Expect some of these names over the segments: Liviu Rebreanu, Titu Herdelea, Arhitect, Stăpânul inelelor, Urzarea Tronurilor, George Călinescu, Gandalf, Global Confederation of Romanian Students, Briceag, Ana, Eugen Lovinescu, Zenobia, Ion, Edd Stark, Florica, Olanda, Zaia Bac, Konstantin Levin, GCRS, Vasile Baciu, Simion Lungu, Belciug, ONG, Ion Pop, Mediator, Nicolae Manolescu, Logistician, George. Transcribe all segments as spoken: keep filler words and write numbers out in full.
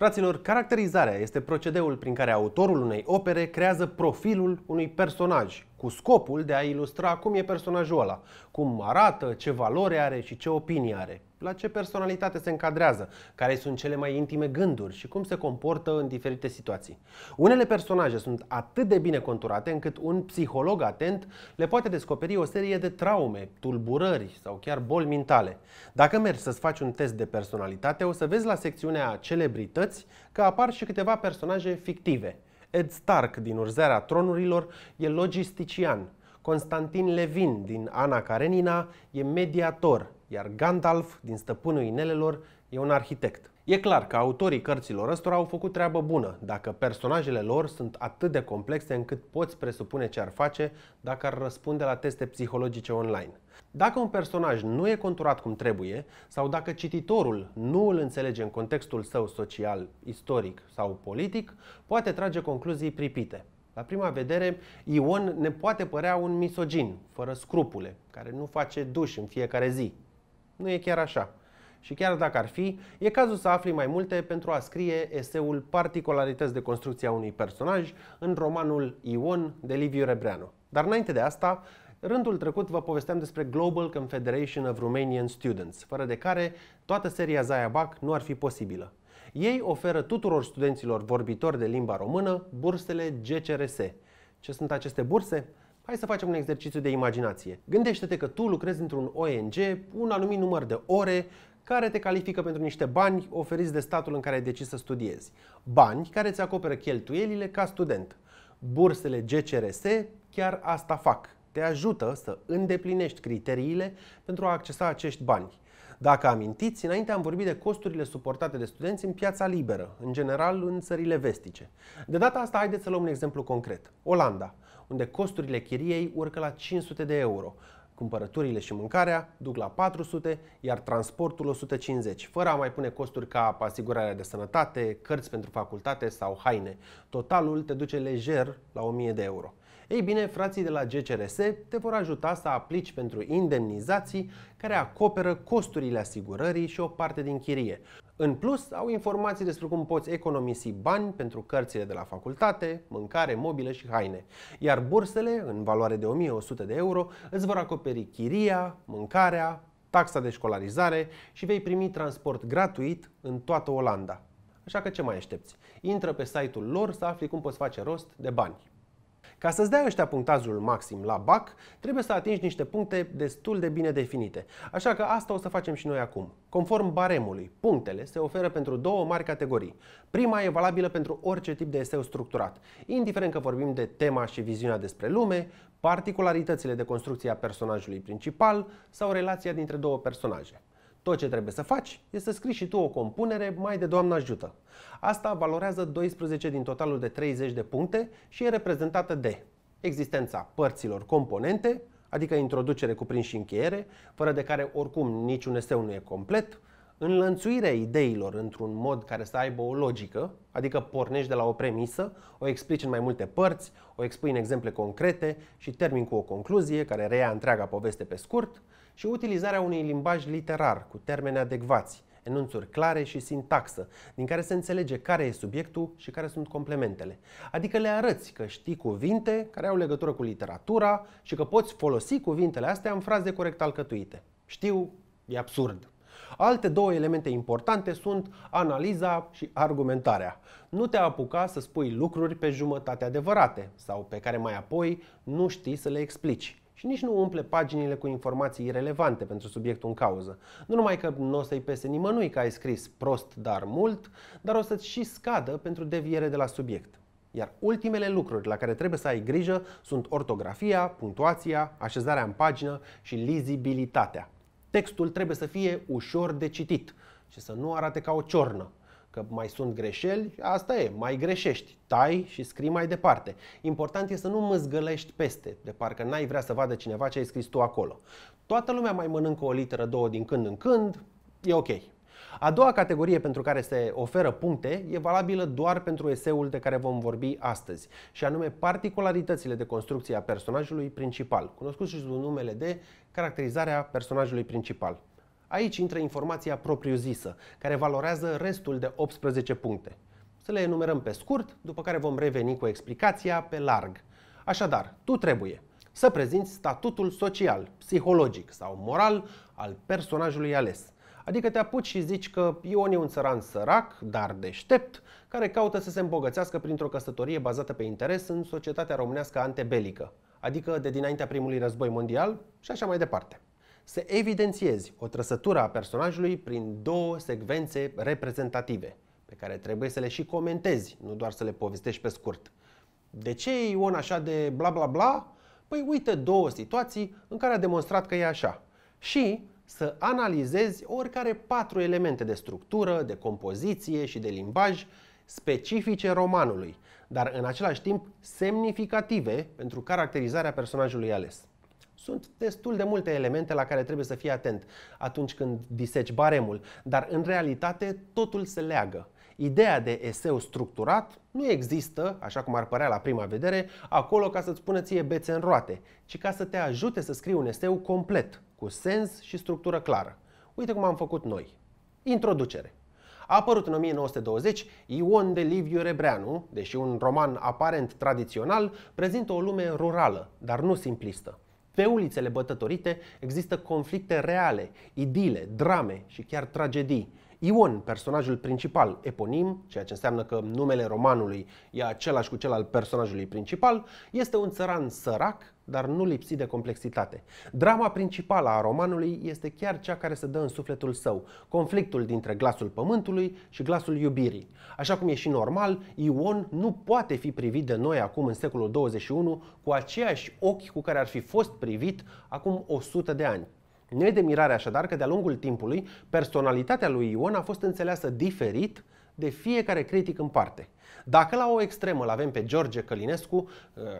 Fraților, caracterizarea este procedeul prin care autorul unei opere creează profilul unui personaj, cu scopul de a ilustra cum e personajul ăla, cum arată, ce valori are și ce opinie are, la ce personalitate se încadrează, care sunt cele mai intime gânduri și cum se comportă în diferite situații. Unele personaje sunt atât de bine conturate încât un psiholog atent le poate descoperi o serie de traume, tulburări sau chiar boli mentale. Dacă mergi să-ți faci un test de personalitate, o să vezi la secțiunea celebrități că apar și câteva personaje fictive. Edd Stark din Urzarea Tronurilor e logistician, Konstantin Levin din Ana Karenina e mediator, iar Gandalf din Stăpânul Inelelor e un arhitect. E clar că autorii cărților ăstora au făcut treabă bună, dacă personajele lor sunt atât de complexe încât poți presupune ce ar face dacă ar răspunde la teste psihologice online. Dacă un personaj nu e conturat cum trebuie, sau dacă cititorul nu îl înțelege în contextul său social, istoric sau politic, poate trage concluzii pripite. La prima vedere, Ion ne poate părea un misogin, fără scrupule, care nu face duș în fiecare zi. Nu e chiar așa. Și chiar dacă ar fi, e cazul să afli mai multe pentru a scrie eseul Particularități de construcție a unui personaj în romanul Ion de Liviu Rebreanu. Dar înainte de asta, rândul trecut vă povesteam despre Global Confederation of Romanian Students, fără de care toată seria Zaia Bac nu ar fi posibilă. Ei oferă tuturor studenților vorbitori de limba română bursele G C R S. Ce sunt aceste burse? Hai să facem un exercițiu de imaginație. Gândește-te că tu lucrezi într-un O N G un anumit număr de ore care te califică pentru niște bani oferiți de statul în care ai decis să studiezi. Bani care îți acoperă cheltuielile ca student. Bursele G C R S chiar asta fac. Te ajută să îndeplinești criteriile pentru a accesa acești bani. Dacă amintiți, înainte am vorbit de costurile suportate de studenți în piața liberă, în general în țările vestice. De data asta, haideți să luăm un exemplu concret. Olanda, unde costurile chiriei urcă la cinci sute de euro. Cumpărăturile și mâncarea duc la patru sute, iar transportul o sută cincizeci, fără a mai pune costuri ca asigurarea de sănătate, cărți pentru facultate sau haine. Totalul te duce lejer la o mie de euro. Ei bine, frații de la G C R S te vor ajuta să aplici pentru indemnizații care acoperă costurile asigurării și o parte din chirie. În plus, au informații despre cum poți economisi bani pentru cărțile de la facultate, mâncare, mobilă și haine. Iar bursele, în valoare de o mie o sută de euro, îți vor acoperi chiria, mâncarea, taxa de școlarizare și vei primi transport gratuit în toată Olanda. Așa că ce mai aștepți? Intră pe site-ul lor să afli cum poți face rost de bani. Ca să-ți dea ăștia punctajul maxim la BAC, trebuie să atingi niște puncte destul de bine definite. Așa că asta o să facem și noi acum. Conform baremului, punctele se oferă pentru două mari categorii. Prima e valabilă pentru orice tip de eseu structurat, indiferent că vorbim de tema și viziunea despre lume, particularitățile de construcție a personajului principal sau relația dintre două personaje. Tot ce trebuie să faci este să scrii și tu o compunere mai de Doamne ajută. Asta valorează doisprezece din totalul de treizeci de puncte și e reprezentată de existența părților componente, adică introducere, cuprins și încheiere, fără de care oricum niciun eseu nu e complet, înlănțuirea ideilor într-un mod care să aibă o logică, adică pornești de la o premisă, o explici în mai multe părți, o expui în exemple concrete și termin cu o concluzie care reia întreaga poveste pe scurt, și utilizarea unui limbaj literar cu termeni adecvați, enunțuri clare și sintaxă, din care se înțelege care e subiectul și care sunt complementele. Adică le arăți că știi cuvinte care au legătură cu literatura și că poți folosi cuvintele astea în fraze corect alcătuite. Știu, e absurd. Alte două elemente importante sunt analiza și argumentarea. Nu te apuca să spui lucruri pe jumătate adevărate sau pe care mai apoi nu știi să le explici. Și nici nu umple paginile cu informații irelevante pentru subiectul în cauză. Nu numai că nu o să-i pese nimănui că ai scris prost, dar mult, dar o să-ți și scadă pentru deviere de la subiect. Iar ultimele lucruri la care trebuie să ai grijă sunt ortografia, punctuația, așezarea în pagină și lizibilitatea. Textul trebuie să fie ușor de citit și să nu arate ca o ciornă. Că mai sunt greșeli, asta e, mai greșești, tai și scrii mai departe. Important e să nu mâzgălești peste, de parcă n-ai vrea să vadă cineva ce ai scris tu acolo. Toată lumea mai mănâncă o literă, două din când în când, e ok. A doua categorie pentru care se oferă puncte e valabilă doar pentru eseul de care vom vorbi astăzi, și anume particularitățile de construcție a personajului principal, cunoscut și sub numele de caracterizarea personajului principal. Aici intră informația propriu-zisă, care valorează restul de optsprezece puncte. Să le enumerăm pe scurt, după care vom reveni cu explicația pe larg. Așadar, tu trebuie să prezinți statutul social, psihologic sau moral al personajului ales. Adică te apuci și zici că Ion e un țăran sărac, dar deștept, care caută să se îmbogățească printr-o căsătorie bazată pe interes în societatea românească antebelică, adică de dinaintea primului război mondial și așa mai departe. Să evidențiezi o trăsătură a personajului prin două secvențe reprezentative, pe care trebuie să le și comentezi, nu doar să le povestești pe scurt. De ce e Ion așa de bla bla bla? Păi uite două situații în care a demonstrat că e așa. Și să analizezi oricare patru elemente de structură, de compoziție și de limbaj specifice romanului, dar în același timp semnificative pentru caracterizarea personajului ales. Sunt destul de multe elemente la care trebuie să fii atent atunci când diseci baremul, dar în realitate totul se leagă. Ideea de eseu structurat nu există, așa cum ar părea la prima vedere, acolo ca să-ți pună ție bețe în roate, ci ca să te ajute să scrii un eseu complet, cu sens și structură clară. Uite cum am făcut noi. Introducere. A apărut în o mie nouă sute douăzeci Ion de Liviu Rebreanu, deși un roman aparent tradițional, prezintă o lume rurală, dar nu simplistă. Pe ulițele bătătorite există conflicte reale, idile, drame și chiar tragedii. Ion, personajul principal, eponim, ceea ce înseamnă că numele romanului e același cu cel al personajului principal, este un țăran sărac, dar nu lipsit de complexitate. Drama principală a romanului este chiar cea care se dă în sufletul său, conflictul dintre glasul pământului și glasul iubirii. Așa cum e și normal, Ion nu poate fi privit de noi acum în secolul douăzeci și unu cu aceiași ochi cu care ar fi fost privit acum o sută de ani. Nu e de mirare așadar că de-a lungul timpului personalitatea lui Ion a fost înțeleasă diferit de fiecare critic în parte. Dacă la o extremă l-avem pe George Călinescu,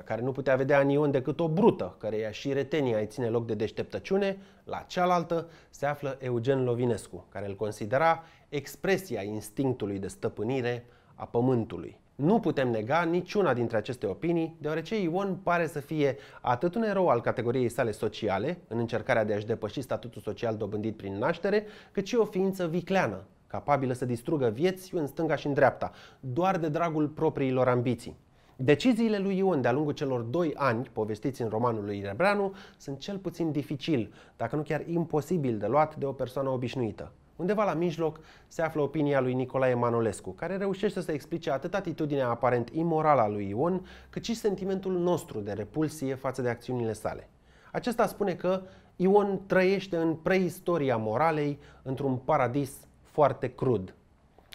care nu putea vedea în Ion decât o brută, căreia și retenia îi ține loc de deșteptăciune, la cealaltă se află Eugen Lovinescu, care îl considera expresia instinctului de stăpânire a pământului. Nu putem nega niciuna dintre aceste opinii, deoarece Ion pare să fie atât un erou al categoriei sale sociale, în încercarea de a-și depăși statutul social dobândit prin naștere, cât și o ființă vicleană, capabilă să distrugă vieți în stânga și în dreapta, doar de dragul propriilor ambiții. Deciziile lui Ion de-a lungul celor doi ani povestiți în romanul lui Rebreanu sunt cel puțin dificil, dacă nu chiar imposibil de luat de o persoană obișnuită. Undeva la mijloc se află opinia lui Nicolae Manolescu, care reușește să explice atât atitudinea aparent imorală a lui Ion, cât și sentimentul nostru de repulsie față de acțiunile sale. Acesta spune că Ion trăiește în preistoria moralei, într-un paradis foarte crud.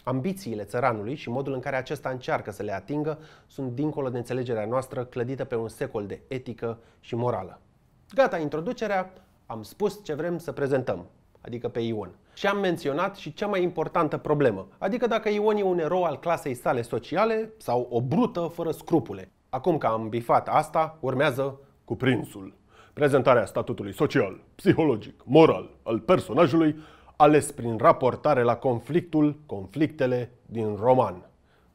Ambițiile țăranului și modul în care acesta încearcă să le atingă sunt dincolo de înțelegerea noastră clădită pe un secol de etică și morală. Gata introducerea, am spus ce vrem să prezentăm, adică pe Ion. Și am menționat și cea mai importantă problemă, adică dacă Ion e un erou al clasei sale sociale sau o brută fără scrupule. Acum că am bifat asta, urmează cuprinsul. Prezentarea statutului social, psihologic, moral al personajului ales prin raportare la conflictul, conflictele din roman.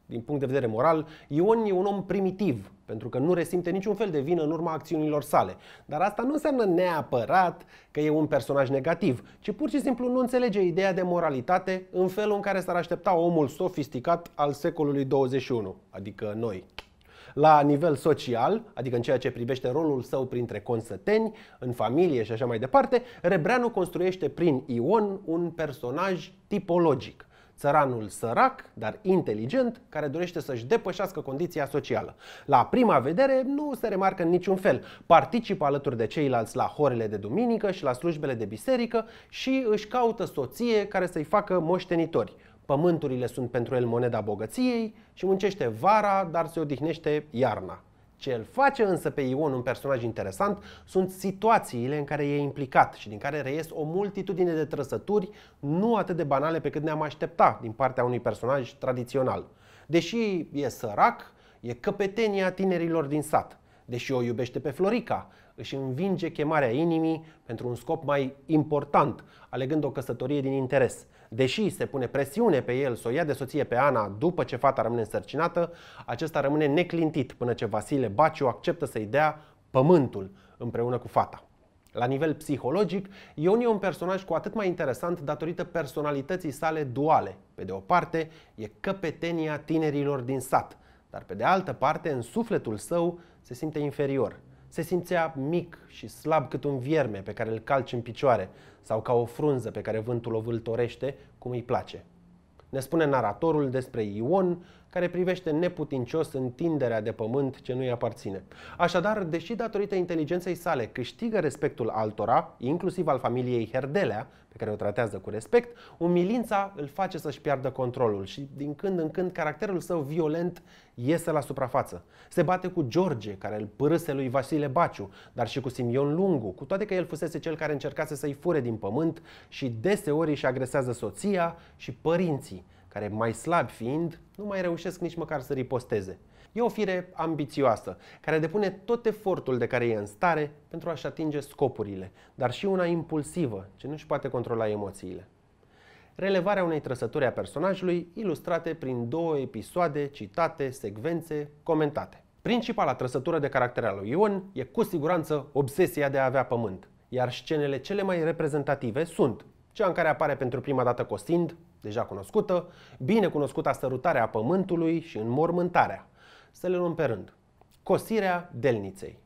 Din punct de vedere moral, Ion e un om primitiv, pentru că nu resimte niciun fel de vină în urma acțiunilor sale. Dar asta nu înseamnă neapărat că e un personaj negativ, ci pur și simplu nu înțelege ideea de moralitate în felul în care s-ar aștepta omul sofisticat al secolului douăzeci și unu, adică noi. La nivel social, adică în ceea ce privește rolul său printre consăteni, în familie și așa mai departe, Rebreanu construiește prin Ion un personaj tipologic. Țăranul sărac, dar inteligent, care dorește să-și depășească condiția socială. La prima vedere nu se remarcă în niciun fel. Participă alături de ceilalți la horele de duminică și la slujbele de biserică și își caută soție care să-i facă moștenitori. Pământurile sunt pentru el moneda bogăției și muncește vara, dar se odihnește iarna. Ce îl face însă pe Ion un personaj interesant sunt situațiile în care e implicat și din care reies o multitudine de trăsături nu atât de banale pe cât ne-am aștepta din partea unui personaj tradițional. Deși e sărac, e căpetenia tinerilor din sat. Deși o iubește pe Florica, își învinge chemarea inimii pentru un scop mai important, alegând o căsătorie din interes. Deși se pune presiune pe el să o ia de soție pe Ana după ce fata rămâne însărcinată, acesta rămâne neclintit până ce Vasile Baciu acceptă să-i dea pământul împreună cu fata. La nivel psihologic, Ion e un personaj cu atât mai interesant datorită personalității sale duale. Pe de o parte, e căpetenia tinerilor din sat, dar pe de altă parte, în sufletul său, se simte inferior. Se simțea mic și slab cât un vierme pe care îl calci în picioare sau ca o frunză pe care vântul o vâltorește cum îi place. Ne spune naratorul despre Ion, care privește neputincios întinderea de pământ ce nu-i aparține. Așadar, deși datorită inteligenței sale câștigă respectul altora, inclusiv al familiei Herdelea, pe care o tratează cu respect, umilința îl face să-și piardă controlul și, din când în când, caracterul său violent iese la suprafață. Se bate cu George, care îl pârâse lui Vasile Baciu, dar și cu Simion Lungu, cu toate că el fusese cel care încercase să-i fure din pământ și deseori își agresează soția și părinții, care, mai slabi fiind, nu mai reușesc nici măcar să riposteze. E o fire ambițioasă, care depune tot efortul de care e în stare pentru a-și atinge scopurile, dar și una impulsivă, ce nu-și poate controla emoțiile. Relevarea unei trăsături a personajului, ilustrate prin două episoade citate, secvențe, comentate. Principala trăsătură de caracter al lui Ion e cu siguranță obsesia de a avea pământ, iar scenele cele mai reprezentative sunt cea în care apare pentru prima dată cosind, deja cunoscută, bine cunoscuta sărutarea pământului și înmormântarea. Să le luăm pe rând. Cosirea delniței.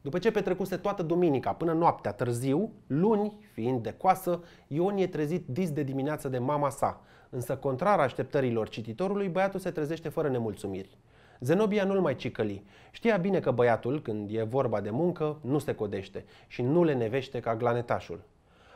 După ce petrecuse toată duminica până noaptea târziu, luni, fiind de coasă, Ion e trezit dis de dimineață de mama sa, însă, contrar așteptărilor cititorului, băiatul se trezește fără nemulțumiri. Zenobia nu-l mai cicăli. Știa bine că băiatul, când e vorba de muncă, nu se codește și nu le nevește ca glanetașul.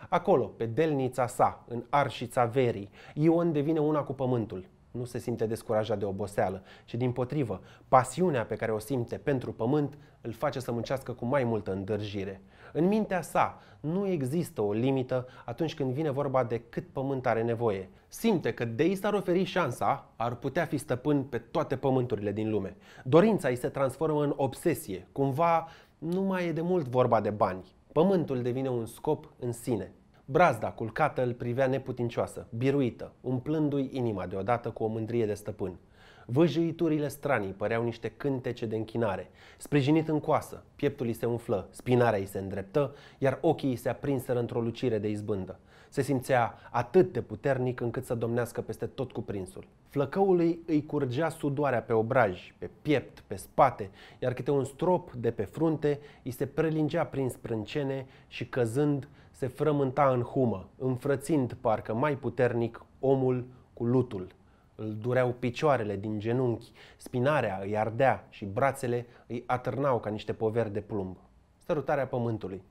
Acolo, pe delnița sa, în arșița verii, Ion devine una cu pământul. Nu se simte descurajat de oboseală, ci dimpotrivă, pasiunea pe care o simte pentru pământ îl face să muncească cu mai multă îndârjire. În mintea sa nu există o limită atunci când vine vorba de cât pământ are nevoie. Simte că de i s-ar oferi șansa, ar putea fi stăpân pe toate pământurile din lume. Dorința îi se transformă în obsesie, cumva nu mai e de mult vorba de bani. Pământul devine un scop în sine. Brazda culcată îl privea neputincioasă, biruită, umplându-i inima deodată cu o mândrie de stăpân. Vâjâiturile stranii păreau niște cântece de închinare. Sprijinit în coasă, pieptul îi se umflă, spinarea îi se îndreptă, iar ochii îi se aprinseră într-o lucire de izbândă. Se simțea atât de puternic încât să domnească peste tot cuprinsul. Flăcăului îi curgea sudoarea pe obraj, pe piept, pe spate, iar câte un strop de pe frunte îi se prelingea prin sprâncene și, căzând, se frământa în humă, înfrățind parcă mai puternic omul cu lutul. Îl dureau picioarele din genunchi, spinarea îi ardea și brațele îi atârnau ca niște poveri de plumb. Sărutarea pământului.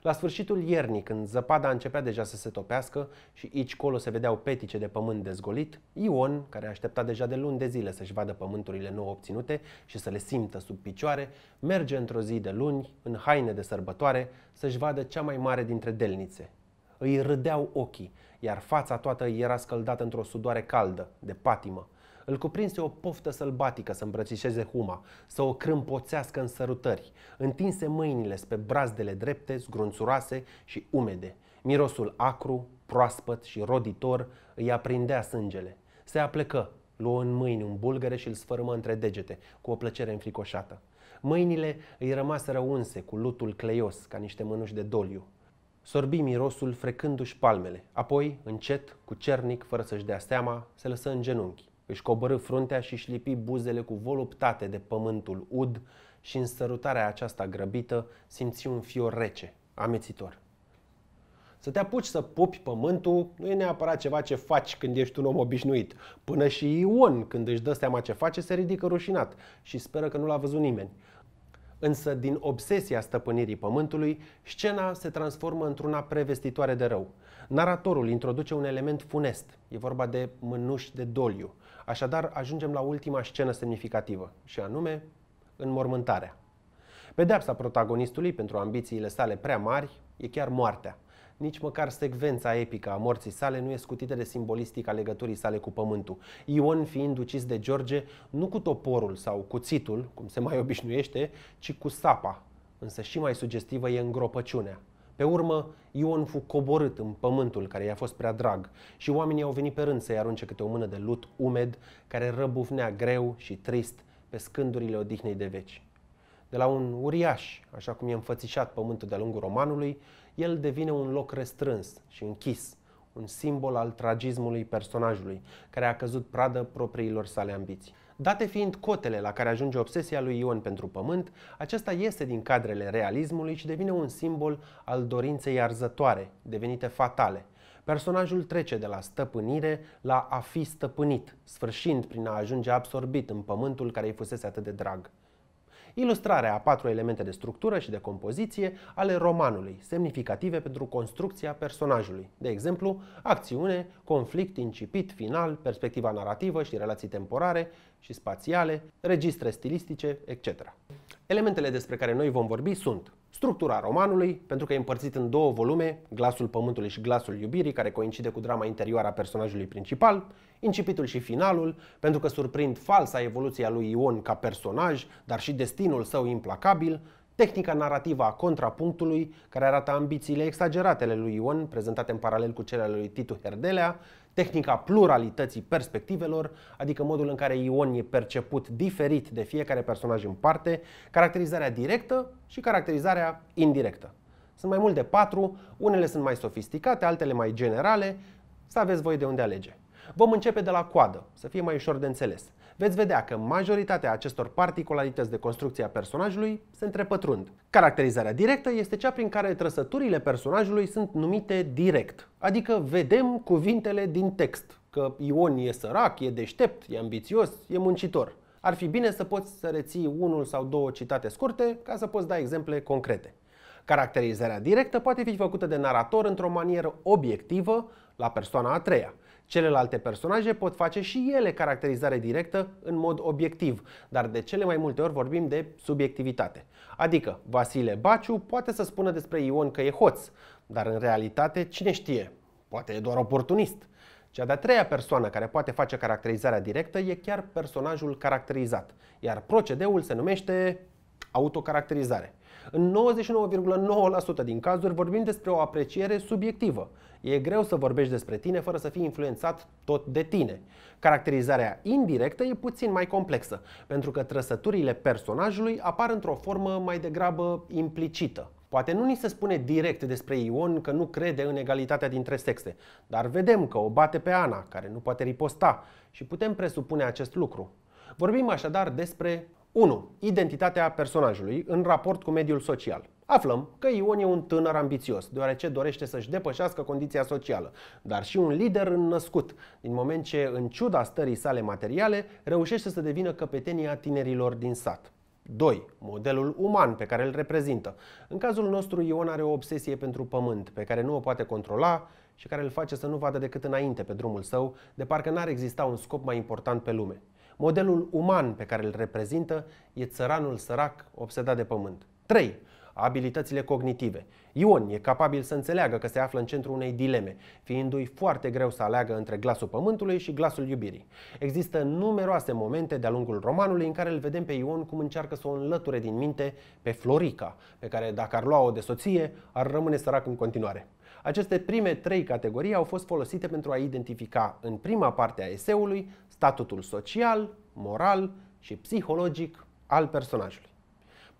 La sfârșitul iernii, când zăpada începea deja să se topească și aici colo se vedeau petice de pământ dezgolit, Ion, care aștepta deja de luni de zile să-și vadă pământurile nou obținute și să le simtă sub picioare, merge într-o zi de luni, în haine de sărbătoare, să-și vadă cea mai mare dintre delnițe. Îi râdeau ochii, iar fața toată îi era scăldată într-o sudoare caldă, de patimă. Îl cuprinse o poftă sălbatică să îmbrățișeze huma, să o crâmpoțească în sărutări. Întinse mâinile spre brazdele drepte, zgrunțuroase și umede. Mirosul acru, proaspăt și roditor îi aprindea sângele. Se aplecă, luă în mâini un bulgăre și îl sfărâmă între degete, cu o plăcere înfricoșată. Mâinile îi rămaseră unse cu lutul cleios, ca niște mânuși de doliu. Sorbi mirosul frecându-și palmele, apoi, încet, cu cernic, fără să-și dea seama, se lăsă în genunchi. Își coborî fruntea și își lipi buzele cu voluptate de pământul ud și, în sărutarea aceasta grăbită, simți un fior rece, amețitor. Să te apuci să pupi pământul nu e neapărat ceva ce faci când ești un om obișnuit. Până și Ion, când își dă seama ce face, se ridică rușinat și speră că nu l-a văzut nimeni. Însă, din obsesia stăpânirii pământului, scena se transformă într-una prevestitoare de rău. Naratorul introduce un element funest. E vorba de mânuși de doliu. Așadar, ajungem la ultima scenă semnificativă, și anume, înmormântarea. Pedeapsa protagonistului pentru ambițiile sale prea mari e chiar moartea. Nici măcar secvența epică a morții sale nu e scutită de simbolistica legăturii sale cu pământul. Ion, fiind ucis de George, nu cu toporul sau cuțitul, cum se mai obișnuiește, ci cu sapa. Însă și mai sugestivă e îngropăciunea. Pe urmă, Ion fu coborât în pământul care i-a fost prea drag și oamenii au venit pe rând să-i arunce câte o mână de lut umed care răbufnea greu și trist pe scândurile odihnei de veci. De la un uriaș, așa cum e înfățișat pământul de-a lungul romanului, el devine un loc restrâns și închis, un simbol al tragismului personajului, care a căzut pradă propriilor sale ambiții. Date fiind cotele la care ajunge obsesia lui Ion pentru pământ, acesta iese din cadrele realismului și devine un simbol al dorinței arzătoare, devenite fatale. Personajul trece de la stăpânire la a fi stăpânit, sfârșind prin a ajunge absorbit în pământul care îi fusese atât de drag. Ilustrarea a patru elemente de structură și de compoziție ale romanului, semnificative pentru construcția personajului, de exemplu, acțiune, conflict, incipit, final, perspectiva narrativă și relații temporare și spațiale, registre stilistice, et cetera. Elementele despre care noi vom vorbi sunt structura romanului, pentru că e împărțit în două volume, Glasul Pământului și Glasul Iubirii, care coincide cu drama interioară a personajului principal, incipitul și finalul, pentru că surprind falsa evoluție a lui Ion ca personaj, dar și destinul său implacabil, tehnica narrativă a contrapunctului, care arată ambițiile exagerate ale lui Ion, prezentate în paralel cu cele ale lui Titu Herdelea, tehnica pluralității perspectivelor, adică modul în care Ion e perceput diferit de fiecare personaj în parte, caracterizarea directă și caracterizarea indirectă. Sunt mai mult de patru, unele sunt mai sofisticate, altele mai generale, să aveți voi de unde alege. Vom începe de la coadă, să fie mai ușor de înțeles. Veți vedea că majoritatea acestor particularități de construcție a personajului se întrepătrund. Caracterizarea directă este cea prin care trăsăturile personajului sunt numite direct, adică vedem cuvintele din text, că Ion e sărac, e deștept, e ambițios, e muncitor. Ar fi bine să poți să reții unul sau două citate scurte ca să poți da exemple concrete. Caracterizarea directă poate fi făcută de narator într-o manieră obiectivă la persoana a treia. Celelalte personaje pot face și ele caracterizare directă în mod obiectiv, dar de cele mai multe ori vorbim de subiectivitate. Adică Vasile Baciu poate să spună despre Ion că e hoț, dar în realitate cine știe, poate e doar oportunist. Cea de-a treia persoană care poate face caracterizarea directă e chiar personajul caracterizat, iar procedeul se numește autocaracterizare. În nouăzeci și nouă virgulă nouă la sută din cazuri vorbim despre o apreciere subiectivă. E greu să vorbești despre tine fără să fii influențat tot de tine. Caracterizarea indirectă e puțin mai complexă, pentru că trăsăturile personajului apar într-o formă mai degrabă implicită. Poate nu ni se spune direct despre Ion că nu crede în egalitatea dintre sexe, dar vedem că o bate pe Ana, care nu poate riposta, și putem presupune acest lucru. Vorbim așadar despre unu. Identitatea personajului în raport cu mediul social. Aflăm că Ion e un tânăr ambițios, deoarece dorește să-și depășească condiția socială, dar și un lider înnăscut, din moment ce, în ciuda stării sale materiale, reușește să devină căpetenia tinerilor din sat. doi. Modelul uman pe care îl reprezintă. În cazul nostru, Ion are o obsesie pentru pământ, pe care nu o poate controla și care îl face să nu vadă decât înainte pe drumul său, de parcă n-ar exista un scop mai important pe lume. Modelul uman pe care îl reprezintă e țăranul sărac obsedat de pământ. trei. Abilitățile cognitive. Ion e capabil să înțeleagă că se află în centrul unei dileme, fiindu-i foarte greu să aleagă între glasul pământului și glasul iubirii. Există numeroase momente de-a lungul romanului în care îl vedem pe Ion cum încearcă să o înlăture din minte pe Florica, pe care, dacă ar lua-o de soție, ar rămâne sărac în continuare. Aceste prime trei categorii au fost folosite pentru a identifica, în prima parte a eseului, statutul social, moral și psihologic al personajului.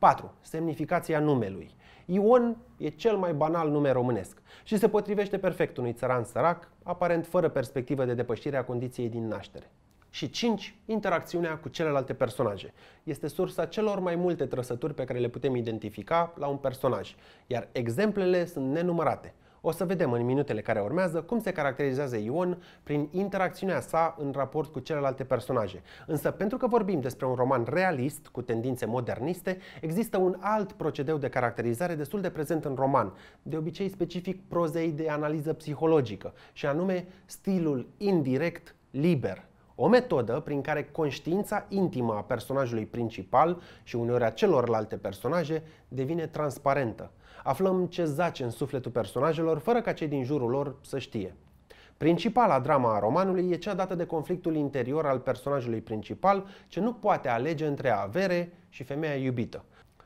patru. Semnificația numelui. Ion e cel mai banal nume românesc și se potrivește perfect unui țăran sărac, aparent fără perspectivă de depășire a condiției din naștere. Și cinci. Interacțiunea cu celelalte personaje. Este sursa celor mai multe trăsături pe care le putem identifica la un personaj, iar exemplele sunt nenumărate. O să vedem în minutele care urmează cum se caracterizează Ion prin interacțiunea sa în raport cu celelalte personaje. Însă, pentru că vorbim despre un roman realist cu tendințe moderniste, există un alt procedeu de caracterizare destul de prezent în roman, de obicei specific prozei de analiză psihologică, și anume stilul indirect liber. O metodă prin care conștiința intimă a personajului principal și uneori a celorlalte personaje devine transparentă. Aflăm ce zace în sufletul personajelor fără ca cei din jurul lor să știe. Principala drama a romanului e cea dată de conflictul interior al personajului principal, ce nu poate alege între avere și femeia iubită.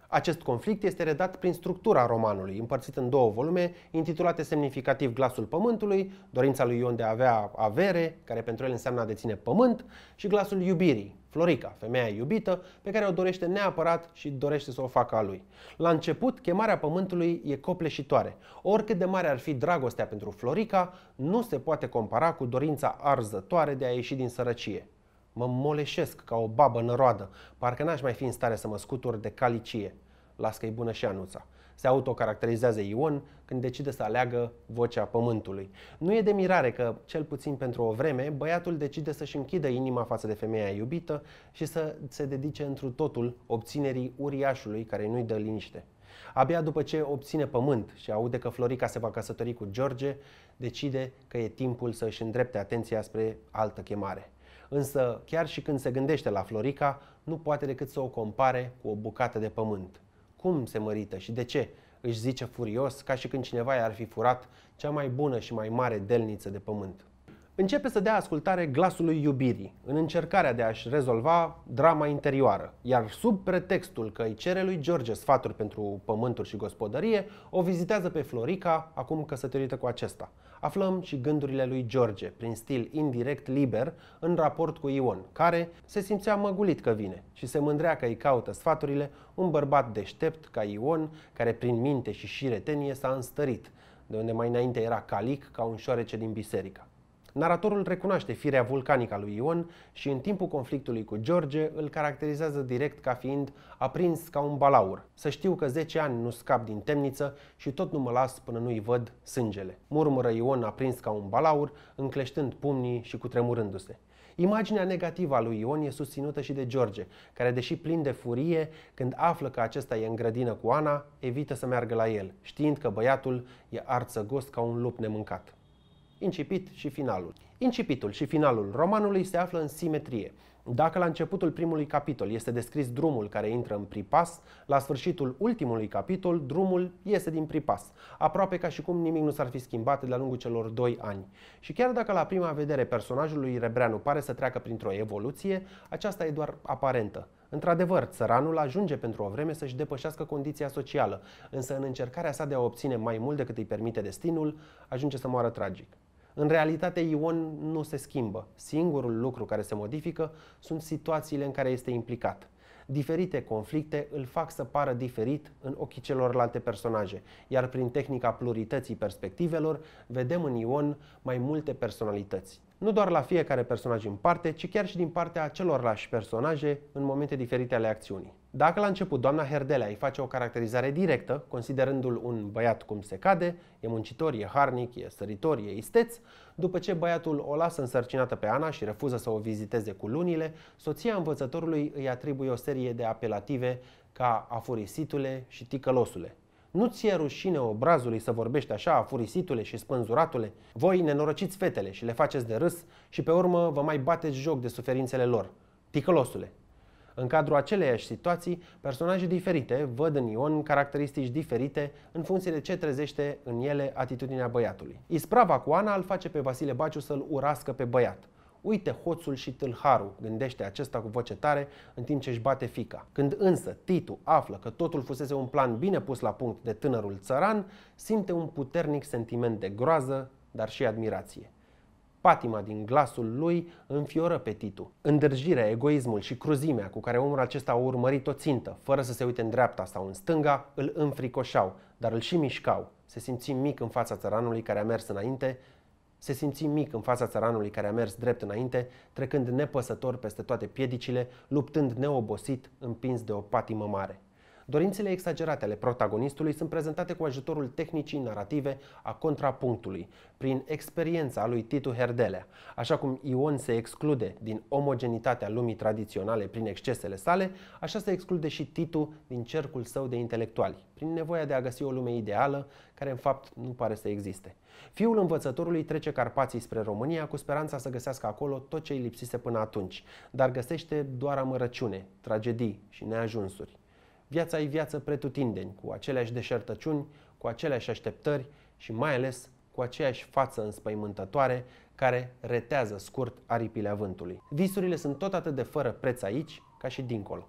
Acest conflict este redat prin structura romanului, împărțit în două volume, intitulate semnificativ Glasul Pământului, dorința lui Ion de a avea avere, care pentru el înseamnă a deține pământ, și Glasul Iubirii, Florica, femeia iubită, pe care o dorește neapărat și dorește să o facă a lui. La început, chemarea pământului e copleșitoare. Oricât de mare ar fi dragostea pentru Florica, nu se poate compara cu dorința arzătoare de a ieși din sărăcie. Mă moleșesc ca o babă năroadă, parcă n-aș mai fi în stare să mă scutur de calicie. Las că-i bună și Anuța. Se autocaracterizează Ion când decide să aleagă vocea pământului. Nu e de mirare că, cel puțin pentru o vreme, băiatul decide să-și închidă inima față de femeia iubită și să se dedice întru totul obținerii uriașului care nu-i dă liniște. Abia după ce obține pământ și aude că Florica se va căsători cu George, decide că e timpul să își îndrepte atenția spre altă chemare. Însă, chiar și când se gândește la Florica, nu poate decât să o compare cu o bucată de pământ. Cum se mărită și de ce, își zice furios, ca și când cineva i-ar fi furat cea mai bună și mai mare delniță de pământ. Începe să dea ascultare glasului iubirii, în încercarea de a-și rezolva drama interioară, iar sub pretextul că îi cere lui George sfaturi pentru pământuri și gospodărie, o vizitează pe Florica, acum căsătorită cu acesta. Aflăm și gândurile lui George, prin stil indirect liber, în raport cu Ion, care se simțea măgulit că vine și se mândrea că îi caută sfaturile un bărbat deștept ca Ion, care prin minte și șiretenie s-a înstărit, de unde mai înainte era calic ca un șoarece din biserică. Naratorul recunoaște firea vulcanică a lui Ion și în timpul conflictului cu George îl caracterizează direct ca fiind aprins ca un balaur. Să știu că zece ani nu scap din temniță și tot nu mă las până nu-i văd sângele, murmură Ion aprins ca un balaur, încleștând pumnii și cutremurându-se. Imaginea negativă a lui Ion e susținută și de George, care, deși plin de furie, când află că acesta e în grădină cu Ana, evită să meargă la el, știind că băiatul e arțăgos ca un lup nemâncat. Incipit și finalul. Incipitul și finalul romanului se află în simetrie. Dacă la începutul primului capitol este descris drumul care intră în pripas, la sfârșitul ultimului capitol drumul iese din pripas, aproape ca și cum nimic nu s-ar fi schimbat de-a lungul celor doi ani. Și chiar dacă la prima vedere personajul lui Rebreanu pare să treacă printr-o evoluție, aceasta e doar aparentă. Într-adevăr, țăranul ajunge pentru o vreme să-și depășească condiția socială, însă în încercarea sa de a obține mai mult decât îi permite destinul, ajunge să moară tragic. În realitate, Ion nu se schimbă. Singurul lucru care se modifică sunt situațiile în care este implicat. Diferite conflicte îl fac să pară diferit în ochii celorlalte personaje, iar prin tehnica plurității perspectivelor vedem în Ion mai multe personalități. Nu doar la fiecare personaj în parte, ci chiar și din partea celorlalți personaje în momente diferite ale acțiunii. Dacă la început doamna Herdelea îi face o caracterizare directă, considerându-l un băiat cum se cade, e muncitor, e harnic, e săritor, e isteț, după ce băiatul o lasă însărcinată pe Ana și refuză să o viziteze cu lunile, soția învățătorului îi atribuie o serie de apelative ca afurisitule și ticălosule. Nu ți-e rușine obrazului să vorbești așa, afurisitule și spânzuratule? Voi nenorociți fetele și le faceți de râs și pe urmă vă mai bateți joc de suferințele lor. Ticălosule! În cadrul aceleiași situații, personaje diferite văd în Ion caracteristici diferite în funcție de ce trezește în ele atitudinea băiatului. Isprava cu Ana îl face pe Vasile Baciu să-l urască pe băiat. Uite hoțul și tâlharul, gândește acesta cu voce tare în timp ce își bate fica. Când însă Titu află că totul fusese un plan bine pus la punct de tânărul țăran, simte un puternic sentiment de groază, dar și admirație. Patima din glasul lui înfioră pe Titu. Îndârjirea, egoismul și cruzimea cu care omul acesta a urmărit o țintă, fără să se uite în dreapta sau în stânga, îl înfricoșau, dar îl și mișcau. Se simți mic în fața țăranului care a mers înainte, se simți mic în fața țăranului care a mers drept înainte, trecând nepăsător peste toate piedicile, luptând neobosit, împins de o patimă mare. Dorințele exagerate ale protagonistului sunt prezentate cu ajutorul tehnicii narrative a contrapunctului, prin experiența lui Titu Herdelea. Așa cum Ion se exclude din omogenitatea lumii tradiționale prin excesele sale, așa se exclude și Titu din cercul său de intelectuali, prin nevoia de a găsi o lume ideală care în fapt nu pare să existe. Fiul învățătorului trece Carpații spre România cu speranța să găsească acolo tot ce îi lipsise până atunci, dar găsește doar amărăciune, tragedii și neajunsuri. Viața e viață pretutindeni, cu aceleași deșertăciuni, cu aceleași așteptări și mai ales cu aceeași față înspăimântătoare care retează scurt aripile avântului. Visurile sunt tot atât de fără preț aici ca și dincolo.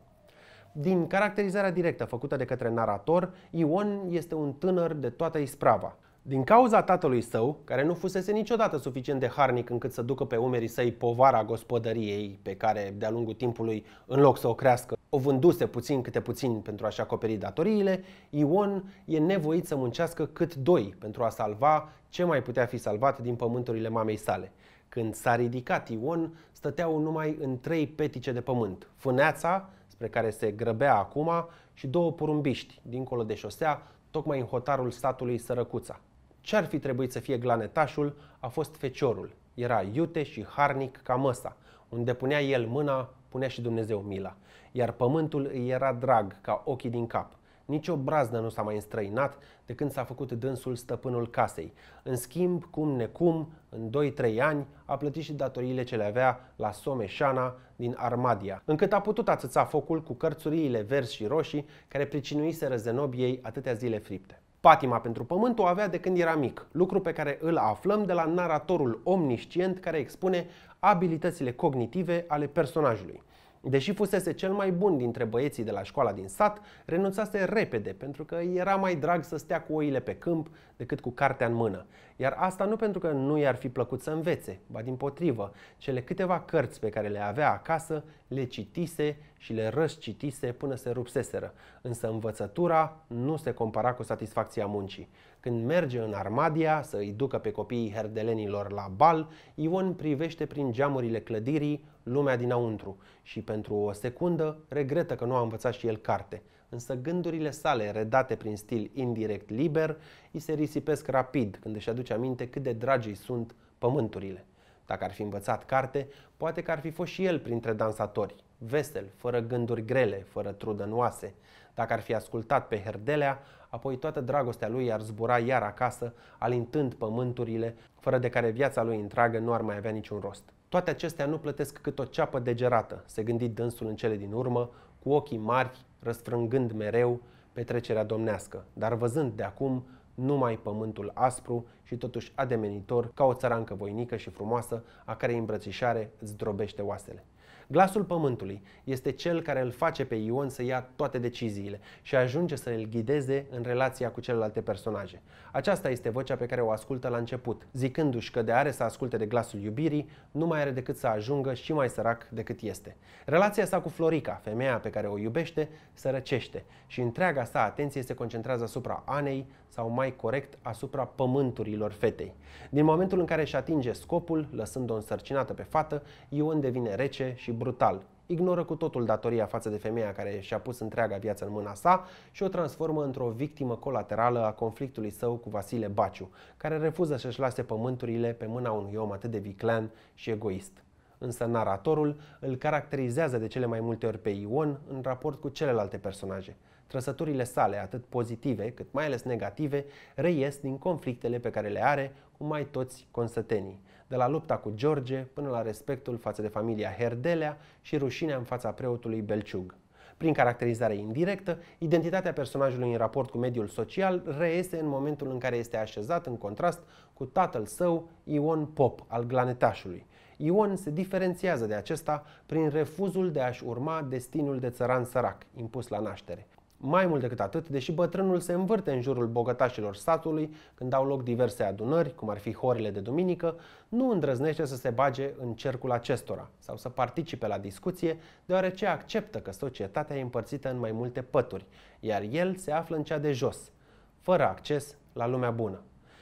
Din caracterizarea directă făcută de către narator, Ion este un tânăr de toată isprava. Din cauza tatălui său, care nu fusese niciodată suficient de harnic încât să ducă pe umerii săi povara gospodăriei pe care, de-a lungul timpului, în loc să o crească, o vânduse puțin câte puțin pentru a-și acoperi datoriile, Ion e nevoit să muncească cât doi pentru a salva ce mai putea fi salvat din pământurile mamei sale. Când s-a ridicat Ion, stăteau numai în trei petice de pământ, fâneața, spre care se grăbea acum, și două porumbiști, dincolo de șosea, tocmai în hotarul satului Sărăcuța. Ce-ar fi trebuit să fie glanetașul a fost feciorul. Era iute și harnic ca măsa. Unde punea el mâna, punea și Dumnezeu mila. Iar pământul îi era drag ca ochii din cap. Nici o brazdă nu s-a mai înstrăinat de când s-a făcut dânsul stăpânul casei. În schimb, cum necum, în doi-trei ani, a plătit și datoriile ce le avea la Someșana din Armadia, încât a putut atâța focul cu cărțuriile verzi și roșii care pricinuiseră Zenobiei atâtea zile fripte. Patima pentru pământ o avea de când era mic, lucru pe care îl aflăm de la naratorul omniscient care expune abilitățile cognitive ale personajului. Deși fusese cel mai bun dintre băieții de la școala din sat, renunțase repede pentru că era mai drag să stea cu oile pe câmp decât cu cartea în mână. Iar asta nu pentru că nu i-ar fi plăcut să învețe, ba dimpotrivă, cele câteva cărți pe care le avea acasă le citise și le răscitise până se rupseseră. Însă învățătura nu se compara cu satisfacția muncii. Când merge în Armadia să îi ducă pe copiii herdelenilor la bal, Ion privește prin geamurile clădirii lumea dinăuntru și pentru o secundă regretă că nu a învățat și el carte. Însă gândurile sale, redate prin stil indirect liber, îi se risipesc rapid când își aduce aminte cât de dragi îi sunt pământurile. Dacă ar fi învățat carte, poate că ar fi fost și el printre dansatori, vesel, fără gânduri grele, fără trudănoase. Dacă ar fi ascultat pe Herdelea, apoi toată dragostea lui ar zbura iar acasă, alintând pământurile, fără de care viața lui întreagă nu ar mai avea niciun rost. Toate acestea nu plătesc cât o ceapă degerată, se gândi dânsul în cele din urmă, cu ochii mari, răsfrângând mereu petrecerea domnească, dar văzând de acum numai pământul aspru și totuși ademenitor ca o țărancă voinică și frumoasă a cărei îmbrățișare îți drobește oasele. Glasul pământului este cel care îl face pe Ion să ia toate deciziile și ajunge să îl ghideze în relația cu celelalte personaje. Aceasta este vocea pe care o ascultă la început, zicându-și că de are să asculte de glasul iubirii, nu mai are decât să ajungă și mai sărac decât este. Relația sa cu Florica, femeia pe care o iubește, sărăcește și întreaga sa atenție se concentrează asupra Anei sau mai corect asupra pământurilor fetei. Din momentul în care își atinge scopul, lăsând-o însărcinată pe fată, Ion devine rece și brutal, ignoră cu totul datoria față de femeia care și-a pus întreaga viață în mâna sa și o transformă într-o victimă colaterală a conflictului său cu Vasile Baciu, care refuză să-și lase pământurile pe mâna unui om atât de viclean și egoist. Însă naratorul îl caracterizează de cele mai multe ori pe Ion în raport cu celelalte personaje. Trăsăturile sale, atât pozitive cât mai ales negative, reies din conflictele pe care le are cu mai toți consătenii, de la lupta cu George până la respectul față de familia Herdelea și rușinea în fața preotului Belciug. Prin caracterizare indirectă, identitatea personajului în raport cu mediul social reiese în momentul în care este așezat în contrast cu tatăl său, Ion Pop, al glanetașului. Ion se diferențiază de acesta prin refuzul de a-și urma destinul de țăran sărac, impus la naștere. Mai mult decât atât, deși bătrânul se învârte în jurul bogătașilor satului, când au loc diverse adunări, cum ar fi horile de duminică, nu îndrăznește să se bage în cercul acestora sau să participe la discuție, deoarece acceptă că societatea e împărțită în mai multe pături, iar el se află în cea de jos, fără acces la lumea bună.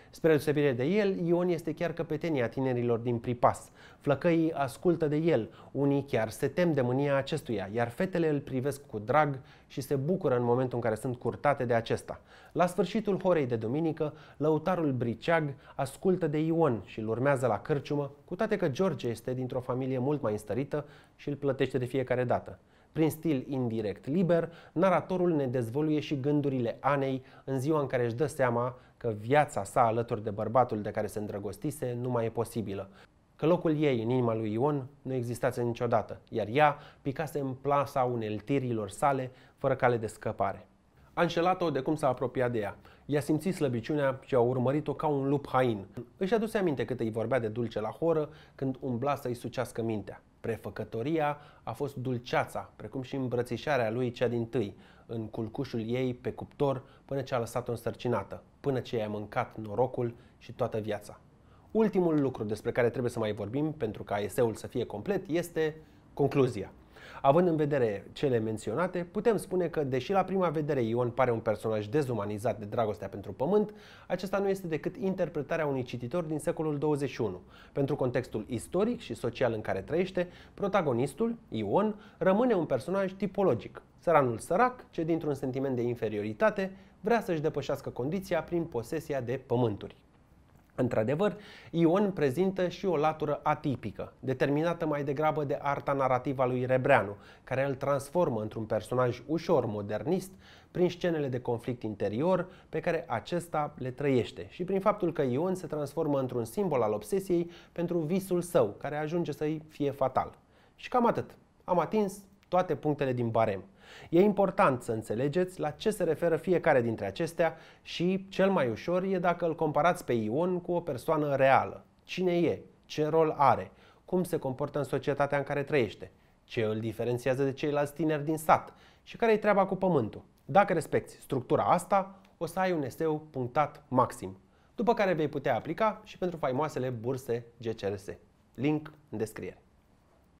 Spre deosebire de el, Ion este chiar căpetenia tinerilor din pripas. Flăcăii ascultă de el, unii chiar se tem de mânia acestuia, iar fetele îl privesc cu drag și se bucură în momentul în care sunt curtate de acesta. La sfârșitul horei de duminică, lăutarul Briceag ascultă de Ion și îl urmează la cărciumă, cu toate că George este dintr-o familie mult mai înstărită și îl plătește de fiecare dată. Prin stil indirect liber, naratorul ne dezvăluie și gândurile Anei în ziua în care își dă seama că viața sa alături de bărbatul de care se îndrăgostise nu mai e posibilă, că locul ei în inima lui Ion nu existase niciodată, iar ea picase în plasa uneltirilor sale fără cale de scăpare. A înșelat-o de cum s-a apropiat de ea. I-a simțit slăbiciunea și a urmărit-o ca un lup hain. Își aduse aminte cât îi vorbea de dulce la horă când umbla să-i sucească mintea. Prefăcătoria a fost dulceața, precum și îmbrățișarea lui cea din tâi, în culcușul ei pe cuptor până ce a lăsat-o însărcinată, până ce i-ai mâncat norocul și toată viața. Ultimul lucru despre care trebuie să mai vorbim pentru ca eseul să fie complet este concluzia. Având în vedere cele menționate, putem spune că, deși la prima vedere Ion pare un personaj dezumanizat de dragostea pentru pământ, acesta nu este decât interpretarea unui cititor din secolul douăzeci și unu. Pentru contextul istoric și social în care trăiește, protagonistul, Ion, rămâne un personaj tipologic. Țăranul sărac, ce dintr-un sentiment de inferioritate, vrea să-și depășească condiția prin posesia de pământuri. Într-adevăr, Ion prezintă și o latură atipică, determinată mai degrabă de arta narrativă a lui Rebreanu, care îl transformă într-un personaj ușor modernist prin scenele de conflict interior pe care acesta le trăiește și prin faptul că Ion se transformă într-un simbol al obsesiei pentru visul său, care ajunge să-i fie fatal. Și cam atât. Am atins toate punctele din barem. E important să înțelegeți la ce se referă fiecare dintre acestea și cel mai ușor e dacă îl comparați pe Ion cu o persoană reală. Cine e? Ce rol are? Cum se comportă în societatea în care trăiește? Ce îl diferențiază de ceilalți tineri din sat? Și care-i treaba cu pământul? Dacă respecti structura asta, o să ai un eseu punctat maxim, după care vei putea aplica și pentru faimoasele burse G C R S. Link în descriere.